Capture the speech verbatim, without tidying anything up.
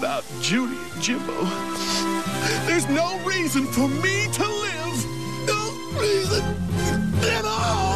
without Judy and Jimbo. There's no reason for me to live. No reason at all.